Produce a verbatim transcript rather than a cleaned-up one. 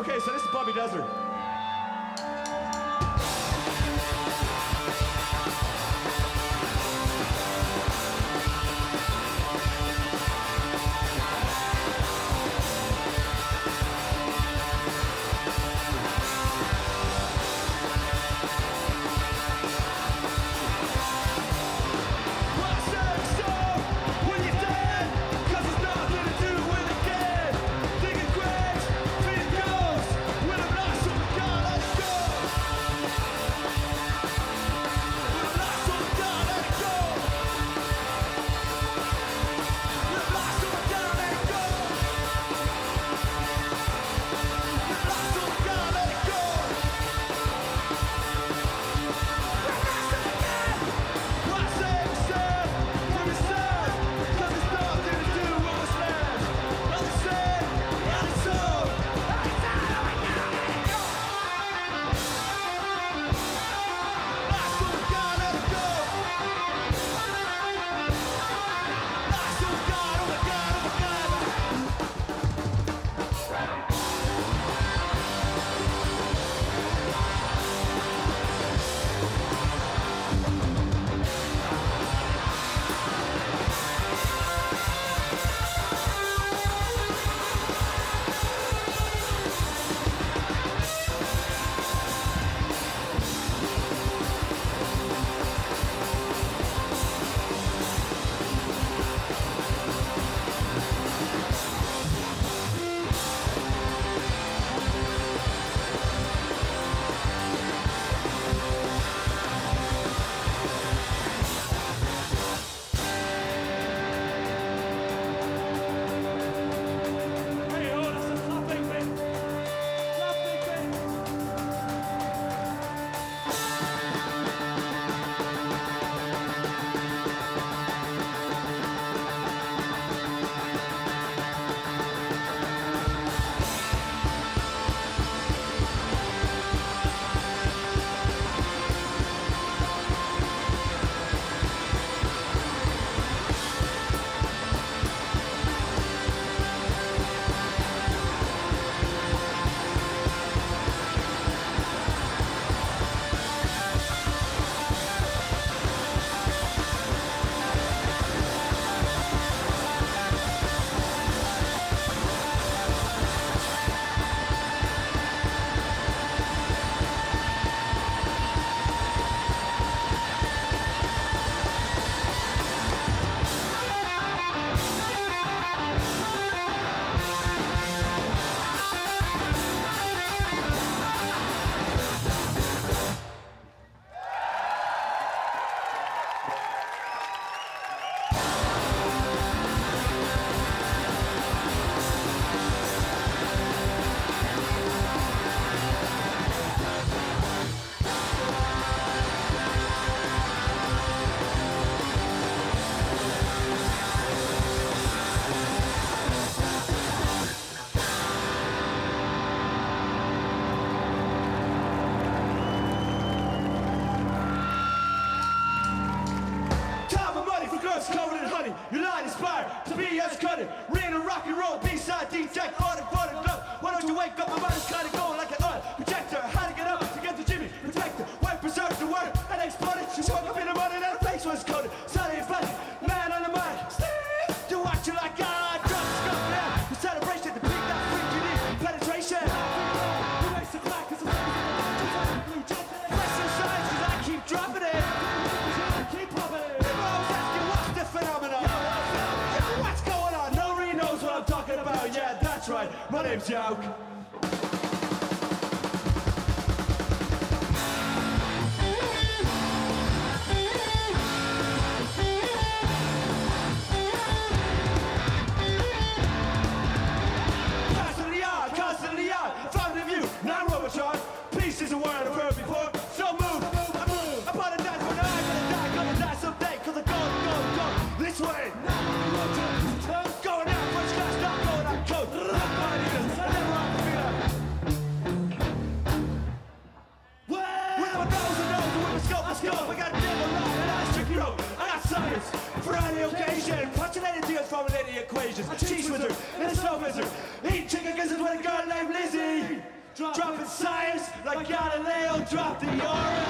Okay, so this is Bobby Dazzler. My name's Joke. Constantly on, constantly on, found a view, not Robichard. Peace isn't where I've heard before, so move, move, I move. I'm gonna die when I'm gonna die, gonna die someday, cause I'm going, going, going this way. I'm going out first class, not going out coach. For any occasion, postulated deals from an equations. A cheese wizard and a snow wizard. Eat chicken gizzards with a girl named Lizzie. dropping science like Galileo dropped the aura.